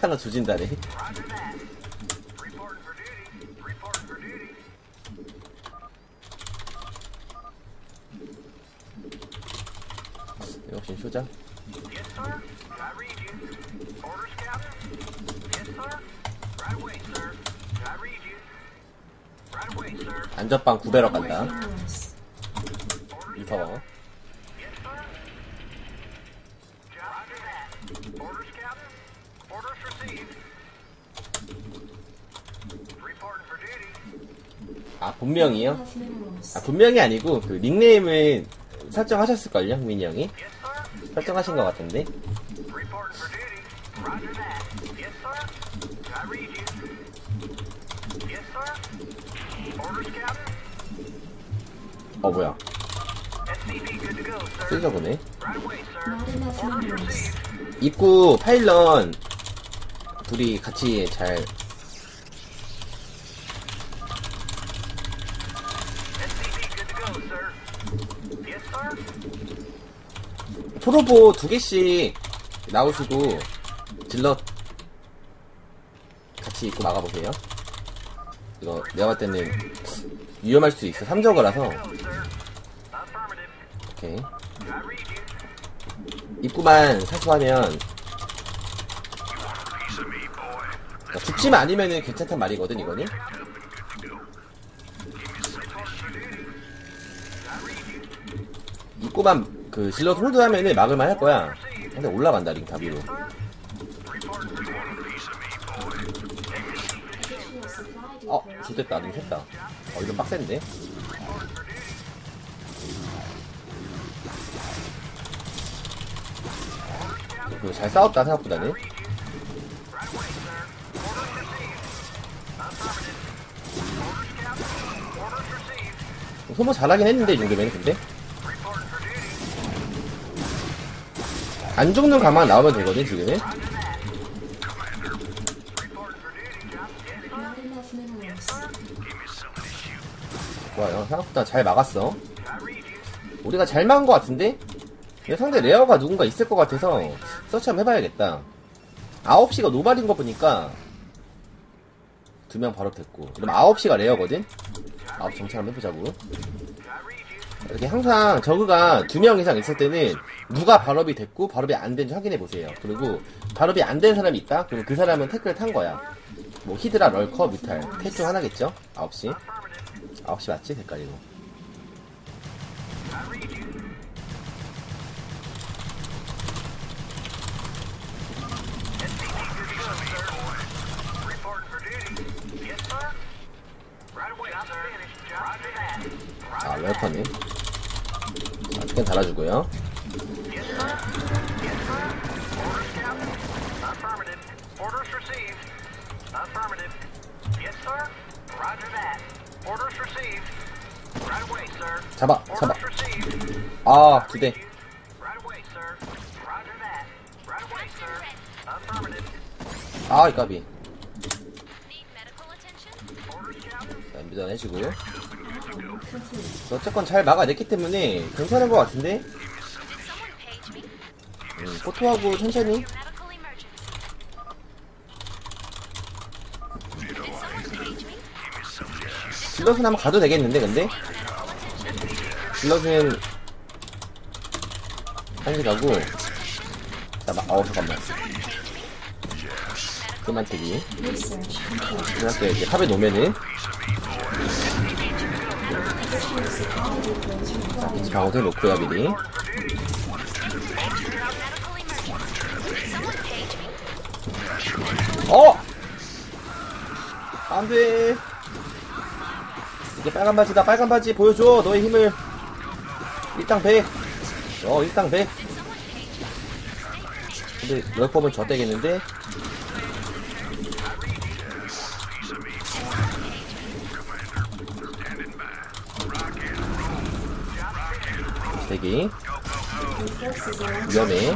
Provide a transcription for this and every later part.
하나 조진다래. 역시 효자. 안전빵 9배럭 간다. 이거 아 본명이요? 아 본명이 아니고 그 닉네임을 설정하셨을걸요? 민이 형이 설정하신 것 같은데. 어 뭐야? 쓰자 보네. 입구 파일런 둘이 같이 잘. 프로보 2개씩 나오시고 질럿 같이 입고 막아보세요. 이거 내가 봤을 때는 위험할 수 있어. 3저거라서. 오케이. 입구만 사수하면 죽지만 아니면은 괜찮단 말이거든 이거는. 입구만 그 질럿 홀드하면은 막을만 할 거야. 근데 올라간다 링 다비로. 어, 좋됐다. 링 샜다. 어, 이건 빡센데. 그리고 잘 싸웠다 생각보다는. 소모 잘하긴 했는데 이 정도면 근데. 안 죽는 가만 나오면 되거든 지금은. 좋아요. 생각보다 잘 막았어. 우리가 잘 막은 것 같은데? 근데 상대 레어가 누군가 있을 것 같아서 서치 한번 해봐야겠다. 9시가 노말인 거 보니까 2명 바로 됐고. 그럼 9시가 레어거든? 9시 정찰 한번 해보자고. 이렇게 항상 저그가 2명 이상 있을 때는 누가 발업이 됐고 발업이 안 된지 확인해보세요. 그리고 발업이 안 된 사람이 있다? 그럼 그 사람은 태클을 탄 거야. 뭐 히드라, 럴커, 뮤탈 셋 중 하나겠죠? 9시 9시 맞지? 헷갈리고 아 럴커네. 자, 스캔 달아주고요. 잡아 잡아. 아 2대. 아 이 까비. 자 밀어내시고요. 어쨌건 잘 막아냈기 때문에 괜찮은 것 같은데. 포토하고 천천히. 질럿은 한번 가도 되겠는데 근데? 질럿은 한시 가고. 어 잠깐만 그만 뜨기. 그렇게 이렇게 탑에 놓으면은 자 이제 방어도 놓고요 미리. 어! 안돼. 이게 빨간 바지다. 빨간 바지 보여줘 너의 힘을. 일당 100. 어 일당 100. 근데 럴법은 저 때겠는데. 대기 위험해.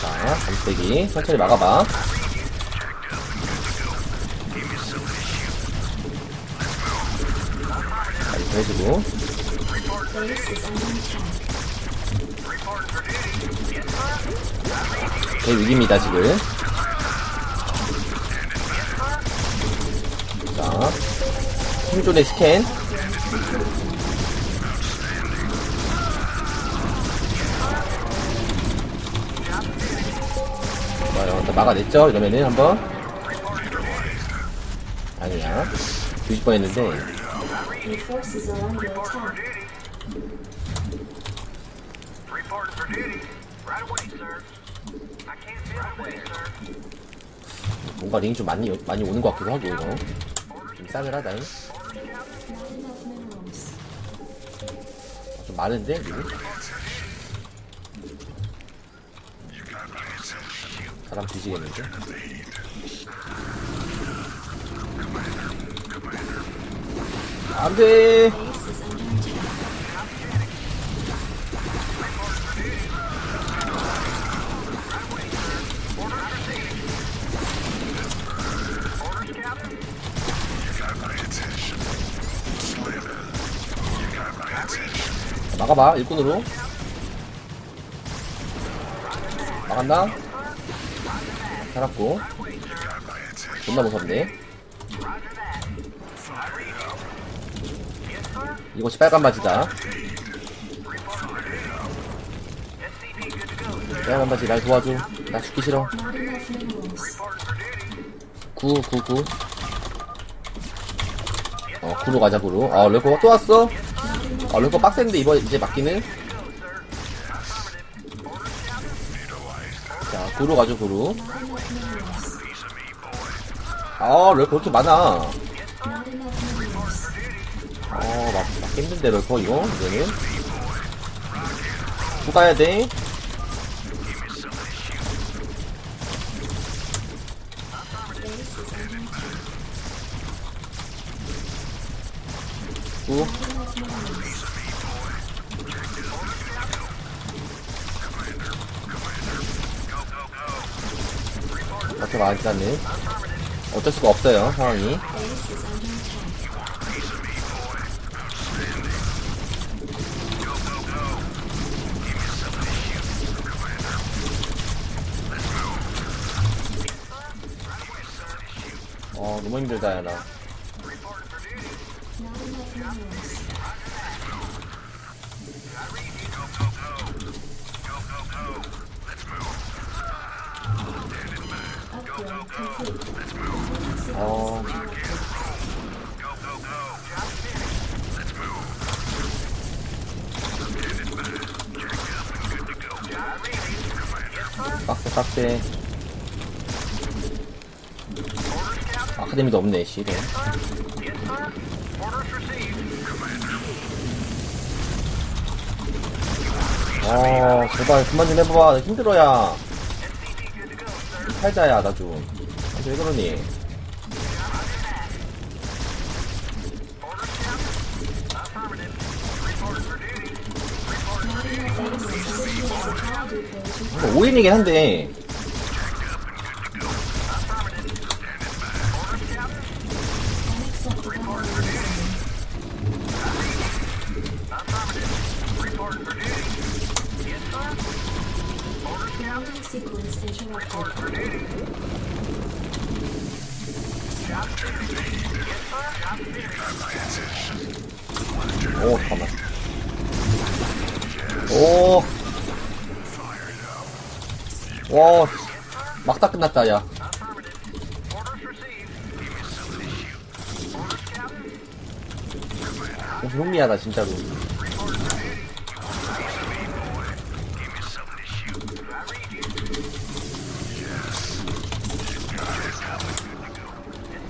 자, 감싸기 천천히 막아봐. 해주고. 네, 위기입니다 지금. 자, 힘존의 스캔. 막아냈죠? 이러면은 한번 아니야 뒤질 뻔했는데. 뭔가 링이 좀 많이 오는 것 같기도 하고 이거 좀 싸늘하다잉. 좀 많은데? 이거? 사람 뒤지겠는데? 안돼! 막아봐, 일꾼으로. 막았나? 살았고. 존나 무섭네 이곳이. 빨간 바지다. 빨간 바지 날 도와줘. 나 죽기 싫어. 9 9 9. 어 9로 가자. 9로. 아 럴커 또 왔어. 아 럴커 빡센데 이번 이제 막기는. 자 9로 가죠. 9로. 아, 럴커 그렇게 많아. 막 힘든데, 럴커, 이거? 이거는? 또 가야 돼. 또. 이렇게 많지 않네. 어쩔 수가 없어요, 상황이. 너무 힘들다, 야, 나. 빡세. 아카데미도 없네, 씨. 제발 그만 좀 해봐. 나 힘들어야. 팔자야, 나 좀. 왜 그러니? 뭐 5인이긴 한데. 오, 잠깐만. 오. 와, 막 다 끝났다, 야. 흥미하다, 진짜로.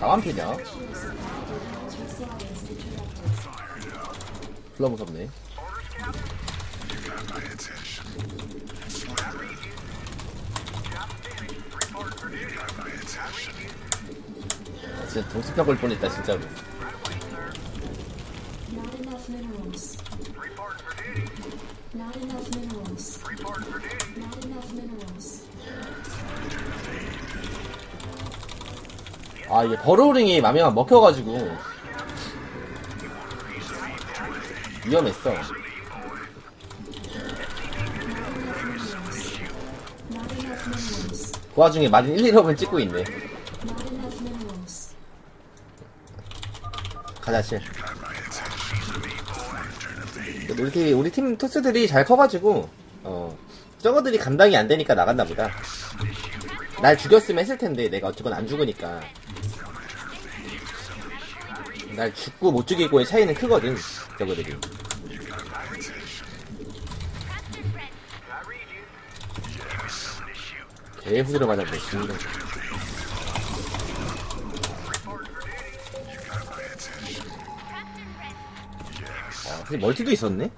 나만 피냐? 졸라 무섭네. 진짜 동시편 걸 뻔했다, 진짜로. 아, 이게 버로우링이 마냥 먹혀가지고. 위험했어. 그 와중에 맞은 1, 2럽을 찍고 있네. 가자, 실. 우리 팀 토스들이 잘 커가지고, 저거들이 감당이 안 되니까 나갔나 보다. 날 죽였으면 했을 텐데, 내가 어쨌건 안 죽으니까. 날 죽고 못 죽이고의 차이는 크거든, 저거들이. 개후드로 맞았네, 진짜. 근데 멀티도 있었네?